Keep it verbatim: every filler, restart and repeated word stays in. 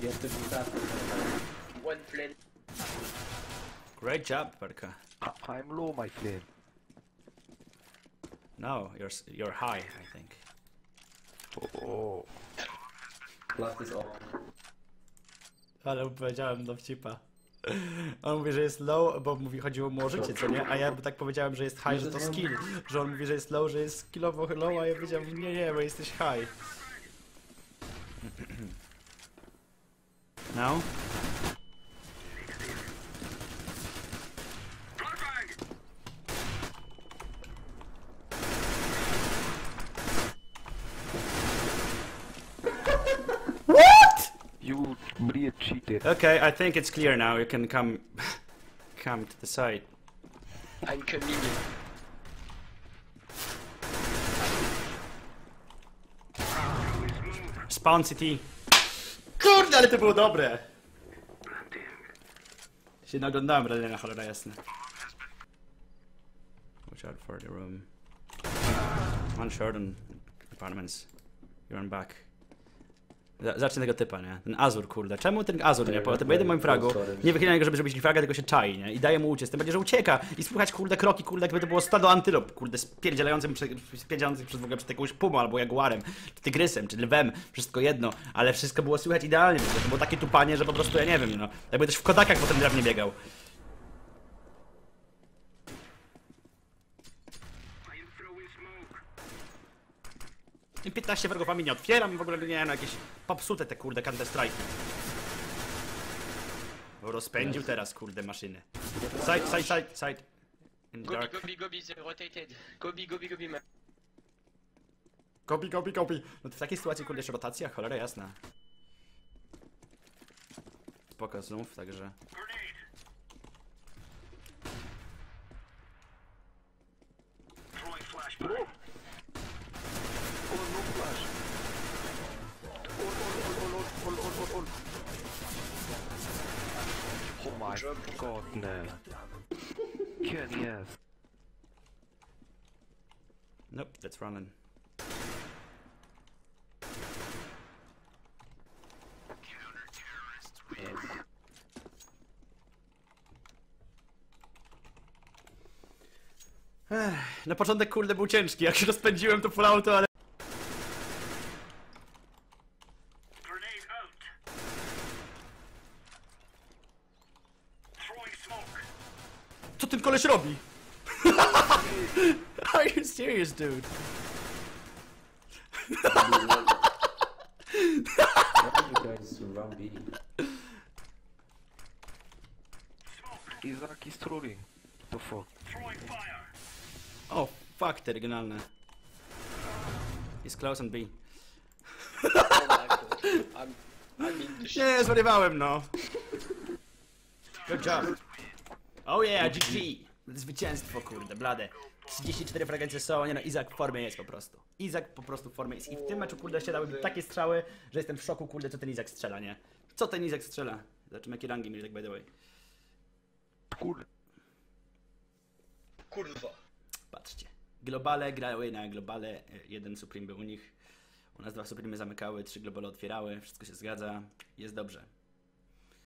You have to be fast. One flint. Great job, Perka. I'm low, my flint. No, you're you're high, I think. Oh. Last is off. Ale powiedziałem dowcipa. On mówi, że jest low, bo mówi, chodziło mu o życie, co nie? A ja tak powiedziałem, że jest high, że to skill. Że on mówi, że jest low, że jest skillowo low, a ja powiedziałem, nie, nie, bo jesteś high. No? You cheated. Okay, I think it's clear now. You can come, come to the side. I'm coming. Spawn C T. Kurde, ale to było dobre. Się naglądałem, ale na cholera jasne. Watch out for the room. One short on apartments. You're on back. Zacznę tego typa, nie? Ten Azur, kurde. Czemu ten Azur, nie? Po tym jednym moim fragu nie wychyla go, żeby zrobić fraga, tylko się czai, nie? I daje mu uciec. Tym bardziej, że ucieka i słychać, kurde, kroki, kurde, jakby to było stado antylop, kurde, spierdzielającym, spierdzielającym przez w ogóle przed jakąś pumą, albo jaguarem, czy tygrysem, czy lwem, wszystko jedno, ale wszystko było słychać idealnie, to było takie tupanie, że po prostu, ja nie wiem, no. Jakby też w kodakach potem drewnie biegał. piętnaście wrogów mi nie otwieram i w ogóle nie wiem, no, jakieś popsute te kurde Counter Strike. Rozpędził teraz kurde maszyny. Side, side, side, side. In the dark. Gobi, gobi, gobi, they're rotated. Gobi, gobi, gobi, man. Gobi, gobi, gobi. No to w takiej sytuacji kurde jeszcze rotacja, cholera jasna. Pokaz znów, także... Oh my god, no. Yes, yes. Nope, that's running. Counter-terrorists win. Na początek kurde był ciężki, jak się rozpędziłem to polało to, ale... Co ten koleś robi? Are you serious, dude? Izak is trolling. The fuck? Oh, fuck, te regionalne. He's close on B. Nie, zwariowałem, no. Good job. Oh yeah, G G! Zwycięstwo, kurde, blade. trzydzieści cztery fragmenty są, nie no, Izak w formie jest po prostu. Izak po prostu w formie jest i w tym meczu, kurde, się dały takie strzały, że jestem w szoku, kurde, co ten Izak strzela, nie? Co ten Izak strzela? Zobaczymy, jakie rangi mieli, tak by the way. Kur... Kurwa. Patrzcie. Globale grały na globale, jeden Supreme był u nich. U nas dwa Supreme zamykały, trzy globale otwierały, wszystko się zgadza. Jest dobrze.